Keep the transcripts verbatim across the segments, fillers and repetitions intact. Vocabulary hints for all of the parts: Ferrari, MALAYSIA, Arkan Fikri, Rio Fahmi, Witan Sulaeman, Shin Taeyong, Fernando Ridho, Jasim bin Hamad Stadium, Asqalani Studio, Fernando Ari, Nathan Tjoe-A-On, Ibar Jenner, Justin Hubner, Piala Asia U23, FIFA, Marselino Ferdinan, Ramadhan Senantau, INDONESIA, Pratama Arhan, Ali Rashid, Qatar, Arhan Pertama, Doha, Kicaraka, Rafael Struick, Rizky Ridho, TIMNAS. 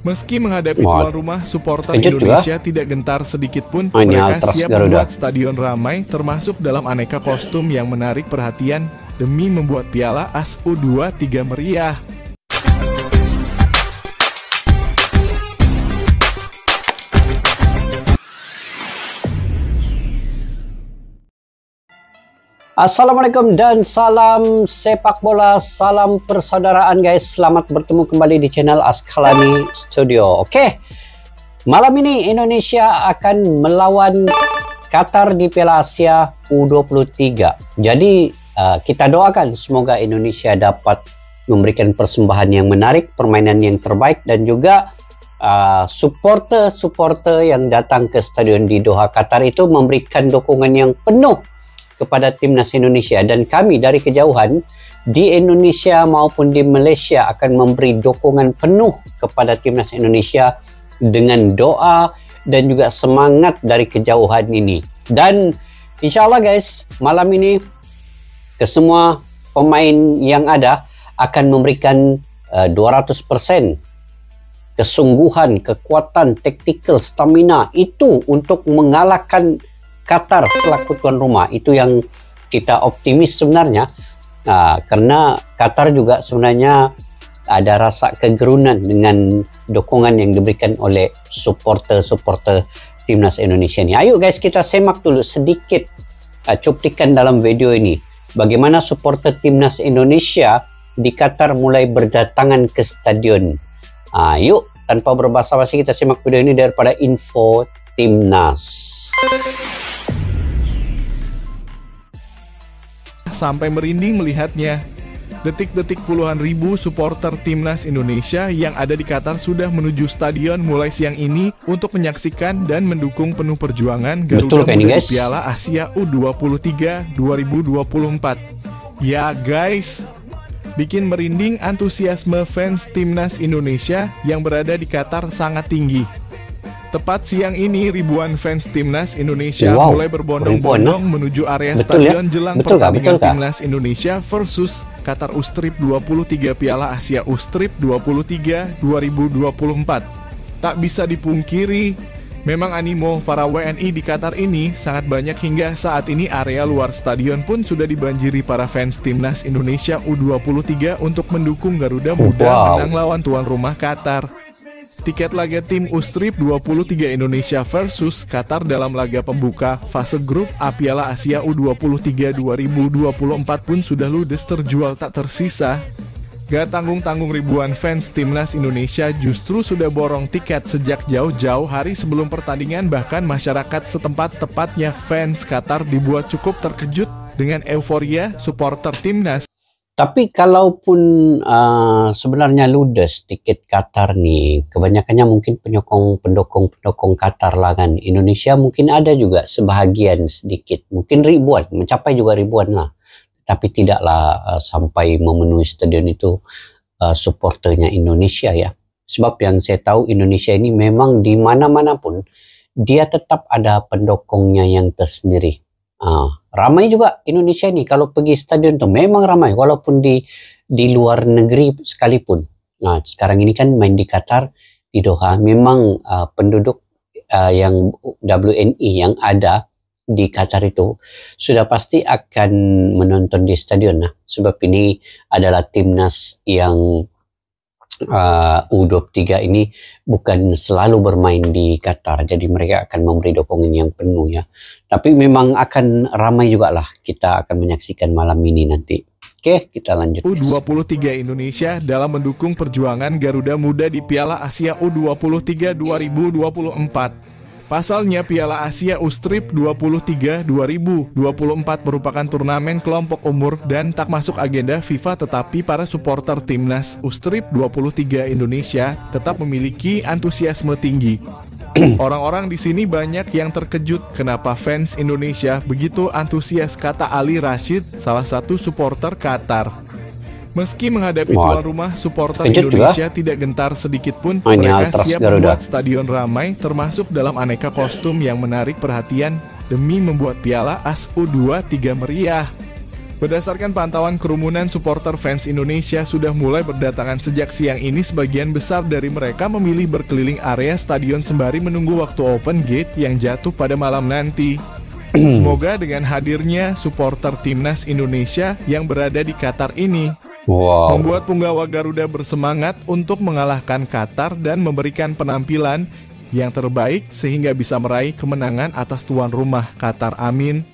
Meski menghadapi tuan rumah, supporter Indonesia tidak gentar sedikit pun. Mereka siap membuat stadion ramai, termasuk dalam aneka kostum yang menarik perhatian demi membuat Piala Asia U dua puluh tiga meriah. Assalamualaikum dan salam sepak bola, salam persaudaraan guys. Selamat bertemu kembali di channel Asqalani Studio. Oke, malam ini Indonesia akan melawan Qatar di Piala Asia U dua puluh tiga. Jadi uh, kita doakan semoga Indonesia dapat memberikan persembahan yang menarik, permainan yang terbaik, dan juga supporter-supporter uh, yang datang ke stadion di Doha, Qatar itu memberikan dukungan yang penuh kepada timnas Indonesia. Dan kami dari kejauhan di Indonesia maupun di Malaysia akan memberi dukungan penuh kepada timnas Indonesia dengan doa dan juga semangat dari kejauhan ini. Dan insya Allah guys, malam ini kesemua pemain yang ada akan memberikan uh, dua ratus persen kesungguhan, kekuatan, taktikal, stamina itu untuk mengalahkan Qatar selaku tuan rumah. Itu yang kita optimis sebenarnya, nah, karena Qatar juga sebenarnya ada rasa kegerunan dengan dukungan yang diberikan oleh supporter-supporter timnas Indonesia ini. Ayo guys, kita semak dulu sedikit uh, cuplikan dalam video ini bagaimana supporter timnas Indonesia di Qatar mulai berdatangan ke stadion. Ayo, nah, tanpa berbasa-basi kita simak video ini daripada info timnas. Sampai merinding melihatnya. Detik-detik puluhan ribu supporter timnas Indonesia yang ada di Qatar sudah menuju stadion mulai siang ini untuk menyaksikan dan mendukung penuh perjuangan Garuda Muda Piala Asia U dua puluh tiga dua ribu dua puluh empat. Ya guys, bikin merinding antusiasme fans timnas Indonesia yang berada di Qatar sangat tinggi. Tepat siang ini ribuan fans timnas Indonesia wow, mulai berbondong-bondong menuju area betul stadion ya? jelang betul pertandingan gak? Gak? timnas Indonesia versus Qatar U dua puluh tiga Piala Asia U dua puluh tiga dua ribu dua puluh empat. Tak bisa dipungkiri, memang animo para W N I di Qatar ini sangat banyak. Hingga saat ini area luar stadion pun sudah dibanjiri para fans timnas Indonesia U dua puluh tiga untuk mendukung Garuda Muda wow. menang lawan tuan rumah Qatar. Tiket laga tim U dua puluh tiga Indonesia versus Qatar dalam laga pembuka fase grup A Piala Asia U dua puluh tiga dua ribu dua puluh empat pun sudah ludes terjual tak tersisa. Gak tanggung-tanggung ribuan fans timnas Indonesia justru sudah borong tiket sejak jauh-jauh hari sebelum pertandingan. Bahkan masyarakat setempat, tepatnya fans Qatar, dibuat cukup terkejut dengan euforia supporter timnas. Tapi kalaupun uh, sebenarnya ludes tiket Qatar nih, kebanyakannya mungkin penyokong pendukung pendukung Qatar lah kan. Indonesia mungkin ada juga sebahagian sedikit, mungkin ribuan, mencapai juga ribuan lah. Tapi tidaklah uh, sampai memenuhi stadion itu uh, supporternya Indonesia ya. Sebab yang saya tahu Indonesia ini memang di mana-mana pun dia tetap ada pendukungnya yang tersendiri. Uh, ramai juga Indonesia ini kalau pergi stadion tuh memang ramai, walaupun di di luar negeri sekalipun. Nah, sekarang ini kan main di Qatar, di Doha, memang uh, penduduk uh, yang W N I yang ada di Qatar itu sudah pasti akan menonton di stadion. Nah, sebab ini adalah timnas yang Uh, U dua puluh tiga ini bukan selalu bermain di Qatar, jadi mereka akan memberi dukungan yang penuh ya. Tapi memang akan ramai juga lah, kita akan menyaksikan malam ini nanti. Oke, kita lanjut. U dua puluh tiga Indonesia dalam mendukung perjuangan Garuda Muda di Piala Asia U dua puluh tiga dua ribu dua puluh empat. Pasalnya Piala Asia U dua puluh tiga dua ribu dua puluh empat merupakan turnamen kelompok umur dan tak masuk agenda FIFA, tetapi para supporter timnas U dua puluh tiga Indonesia tetap memiliki antusiasme tinggi. Orang-orang di sini banyak yang terkejut kenapa fans Indonesia begitu antusias, kata Ali Rashid, salah satu supporter Qatar. Meski menghadapi tuan rumah, supporter Indonesia tidak gentar sedikit pun. Mereka siap membuat stadion ramai, termasuk dalam aneka kostum yang menarik perhatian demi membuat Piala Asia U dua puluh tiga meriah. Berdasarkan pantauan kerumunan supporter fans Indonesia sudah mulai berdatangan sejak siang ini. Sebagian besar dari mereka memilih berkeliling area stadion sembari menunggu waktu open gate yang jatuh pada malam nanti. Semoga dengan hadirnya supporter Timnas Indonesia yang berada di Qatar ini, wow, membuat punggawa Garuda bersemangat untuk mengalahkan Qatar dan memberikan penampilan yang terbaik sehingga bisa meraih kemenangan atas tuan rumah Qatar. Amin.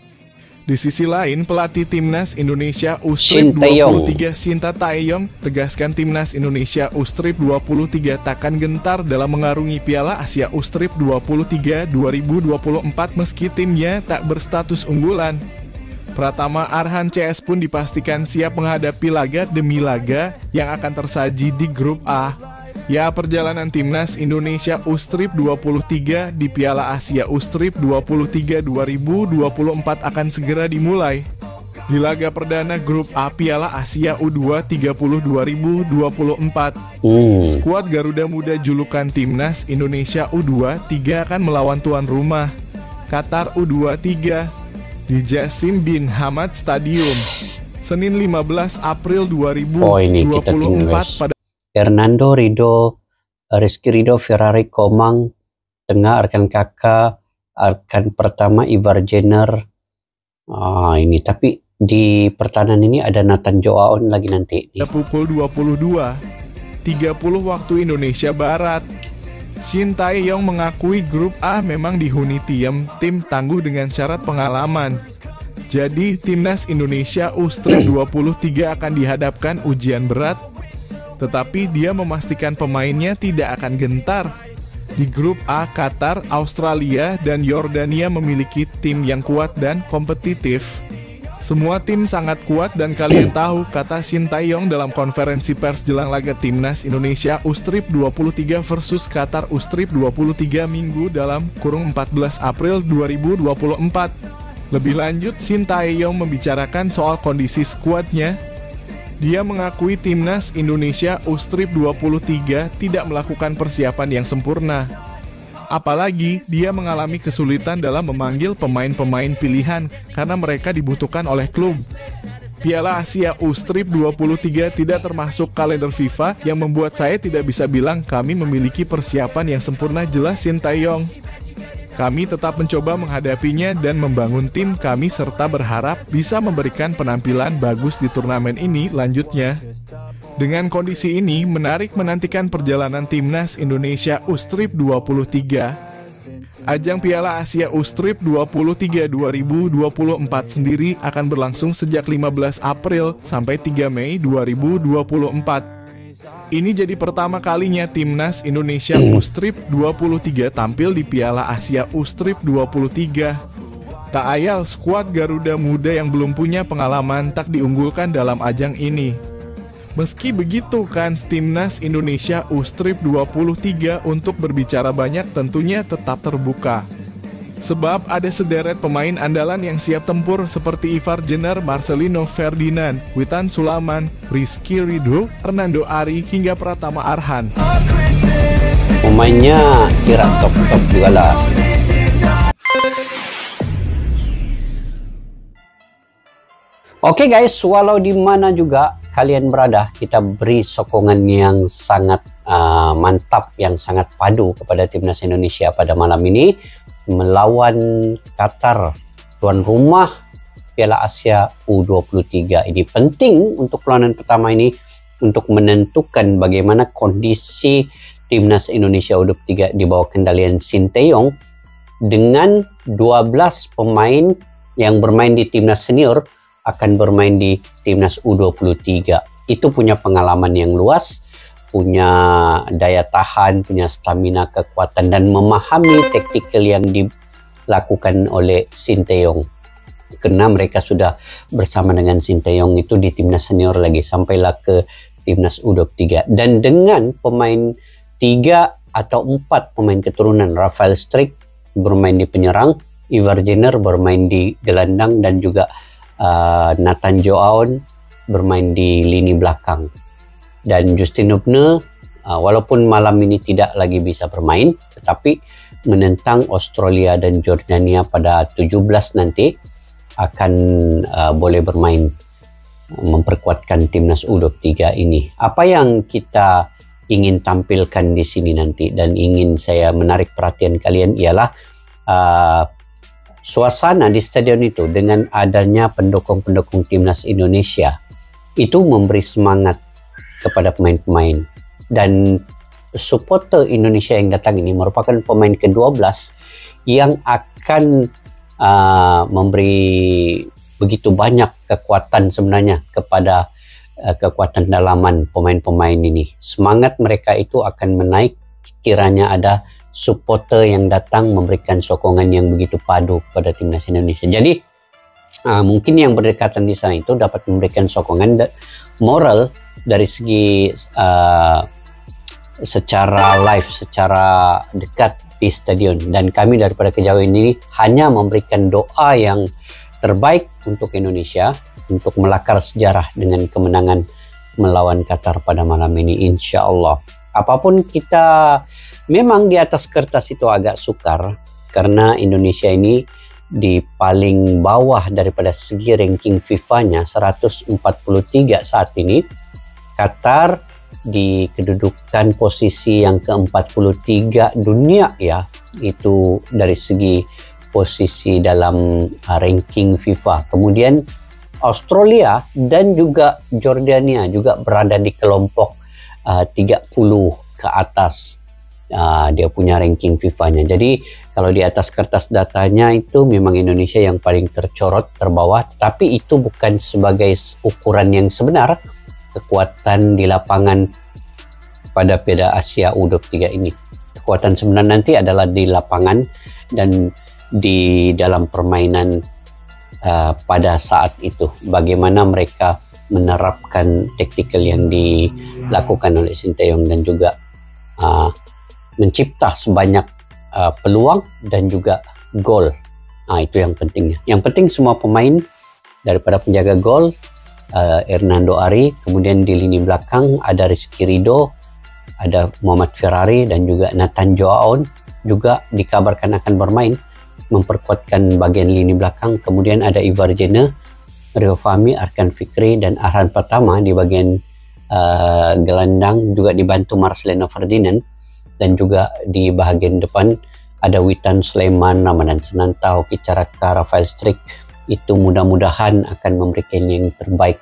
Di sisi lain, pelatih Timnas Indonesia U dua puluh tiga Shin Taeyong tegaskan Timnas Indonesia U dua puluh tiga takkan gentar dalam mengarungi Piala Asia U dua puluh tiga dua ribu dua puluh empat meski timnya tak berstatus unggulan. Pertama, Arhan C S pun dipastikan siap menghadapi laga demi laga yang akan tersaji di grup A. Ya, perjalanan Timnas Indonesia U dua puluh tiga di Piala Asia U dua puluh tiga dua ribu dua puluh empat akan segera dimulai. Di laga perdana grup A Piala Asia U dua puluh tiga dua ribu dua puluh empat, mm. skuad Garuda Muda julukan Timnas Indonesia U dua puluh tiga akan melawan tuan rumah Qatar U dua puluh tiga di Jasim bin Hamad Stadium Senin lima belas April dua ribu dua puluh empat. Oh, ini kita pada Fernando Ridho, Rizky Ridho, Ferrari, Komang, Tengah, Arkan Kakak, Arhan Pertama, Ibar Jenner. Ah, ini tapi di pertahanan ini ada Nathan Tjoe-A-On lagi nanti. Pukul dua puluh dua tiga puluh waktu Indonesia Barat. Shin Taeyong mengakui grup A memang dihuni tim tim tangguh dengan syarat pengalaman. Jadi Timnas Indonesia U dua puluh tiga akan dihadapkan ujian berat. Tetapi dia memastikan pemainnya tidak akan gentar. Di grup A, Qatar, Australia, dan Yordania memiliki tim yang kuat dan kompetitif. Semua tim sangat kuat dan kalian tahu, kata Shin Taeyong dalam konferensi pers jelang laga Timnas Indonesia U dua puluh tiga versus Qatar U dua puluh tiga minggu dalam kurung empat belas April dua ribu dua puluh empat. Lebih lanjut, Shin Taeyong membicarakan soal kondisi skuadnya. Dia mengakui Timnas Indonesia U dua puluh tiga tidak melakukan persiapan yang sempurna. Apalagi, dia mengalami kesulitan dalam memanggil pemain-pemain pilihan karena mereka dibutuhkan oleh klub. Piala Asia U dua puluh tiga tidak termasuk kalender FIFA yang membuat saya tidak bisa bilang kami memiliki persiapan yang sempurna, jelas Shin Taeyong. Kami tetap mencoba menghadapinya dan membangun tim kami serta berharap bisa memberikan penampilan bagus di turnamen ini, lanjutnya. Dengan kondisi ini, menarik menantikan perjalanan Timnas Indonesia U dua puluh tiga. Ajang Piala Asia U dua puluh tiga dua ribu dua puluh empat sendiri akan berlangsung sejak lima belas April sampai tiga Mei dua ribu dua puluh empat. Ini jadi pertama kalinya Timnas Indonesia U dua puluh tiga tampil di Piala Asia U dua puluh tiga. Tak ayal, skuad Garuda Muda yang belum punya pengalaman tak diunggulkan dalam ajang ini. Meski begitu, kans Timnas Indonesia U dua puluh tiga untuk berbicara banyak tentunya tetap terbuka. Sebab ada sederet pemain andalan yang siap tempur seperti Ibar Jenner, Marselino Ferdinan, Witan Sulaeman, Rizky Ridho, Fernando Ari, hingga Pratama Arhan. Pemainnya kira top-top juga lah. Oke guys, walau di mana juga kalian berada, kita beri sokongan yang sangat uh, mantap, yang sangat padu kepada Timnas Indonesia pada malam ini melawan Qatar, tuan rumah Piala Asia U dua puluh tiga. Ini penting untuk perlawanan pertama ini untuk menentukan bagaimana kondisi Timnas Indonesia U dua puluh tiga di bawah kendalian Shin Taeyong dengan dua belas pemain yang bermain di Timnas Senior akan bermain di Timnas U dua puluh tiga. Itu punya pengalaman yang luas, punya daya tahan, punya stamina, kekuatan, dan memahami taktikal yang dilakukan oleh Shin Taeyong. Karena mereka sudah bersama dengan Shin Taeyong itu di Timnas Senior lagi, sampailah ke Timnas U dua puluh tiga. Dan dengan pemain tiga atau empat pemain keturunan, Rafael Struick bermain di penyerang, Ibar Jenner bermain di gelandang, dan juga uh, Nathan Tjoe-A-On bermain di lini belakang. Dan Justin Hubner, uh, walaupun malam ini tidak lagi bisa bermain, tetapi menentang Australia dan Yordania pada tujuh belas nanti akan uh, boleh bermain. memperkuatkan timnas U dua puluh tiga ini. Apa yang kita ingin tampilkan di sini nanti dan ingin saya menarik perhatian kalian ialah uh, suasana di stadion itu dengan adanya pendukung-pendukung timnas Indonesia itu memberi semangat kepada pemain-pemain, dan supporter Indonesia yang datang ini merupakan pemain ke dua belas yang akan uh, memberi begitu banyak kekuatan sebenarnya kepada uh, kekuatan dalaman pemain-pemain ini. Semangat mereka itu akan menaik kiranya ada supporter yang datang memberikan sokongan yang begitu padu kepada timnas Indonesia. Jadi uh, mungkin yang berdekatan di sana itu dapat memberikan sokongan da moral dari segi uh, secara live, secara dekat di stadion, dan kami daripada kejauhan ini hanya memberikan doa yang terbaik untuk Indonesia untuk melakar sejarah dengan kemenangan melawan Qatar pada malam ini, insya Allah. Apapun kita, memang di atas kertas itu agak sukar karena Indonesia ini di paling bawah daripada segi ranking FIFA-nya, seratus empat puluh tiga saat ini. Qatar di kedudukan posisi yang ke empat puluh tiga dunia ya, itu dari segi posisi dalam ranking FIFA. Kemudian Australia dan juga Jordania juga berada di kelompok uh, tiga puluh ke atas uh, dia punya ranking FIFA-nya. Jadi kalau di atas kertas datanya itu memang Indonesia yang paling tercorot, terbawah, tetapi itu bukan sebagai ukuran yang sebenar kekuatan di lapangan pada Piala Asia U dua puluh tiga ini. Kekuatan sebenarnya nanti adalah di lapangan dan di dalam permainan uh, pada saat itu. Bagaimana mereka menerapkan taktikal yang dilakukan oleh Shin Taeyong dan juga uh, mencipta sebanyak uh, peluang dan juga gol. Nah, itu yang pentingnya. Yang penting semua pemain daripada penjaga gol, Hernando uh, Ari, kemudian di lini belakang ada Rizky Ridho, ada Muhammad Ferrari, dan juga Nathan Tjoe-A-On juga dikabarkan akan bermain memperkuatkan bagian lini belakang. Kemudian ada Ibar Jenner, Rio Fahmi, Arkan Fikri, dan Arhan Pertama di bagian uh, gelandang, juga dibantu Marselino Ferdinan, dan juga di bagian depan ada Witan Sulaeman, Ramadhan Senantau, Kicaraka, Rafael Struick. Itu mudah-mudahan akan memberikan yang terbaik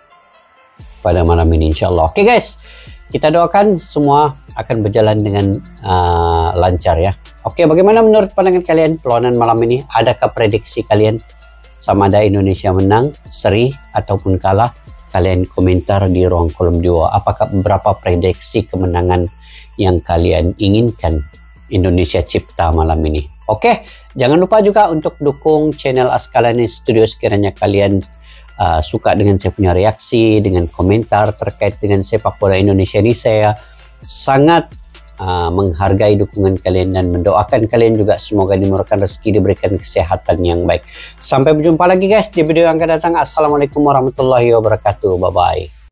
pada malam ini, insya Allah. Oke guys, kita doakan semua akan berjalan dengan uh, lancar ya. Oke, bagaimana menurut pandangan kalian perlawanan malam ini? Adakah prediksi kalian sama ada Indonesia menang, seri, ataupun kalah? Kalian komentar di ruang kolom di bawah. Apakah berapa prediksi kemenangan yang kalian inginkan Indonesia cipta malam ini? Oke, jangan lupa juga untuk dukung channel Asqalani Studio sekiranya kalian uh, suka dengan saya punya reaksi, dengan komentar terkait dengan sepak bola Indonesia ini. Saya sangat uh, menghargai dukungan kalian dan mendoakan kalian juga semoga dimurahkan rezeki, diberikan kesehatan yang baik. Sampai berjumpa lagi guys di video yang akan datang. Assalamualaikum warahmatullahi wabarakatuh. Bye-bye.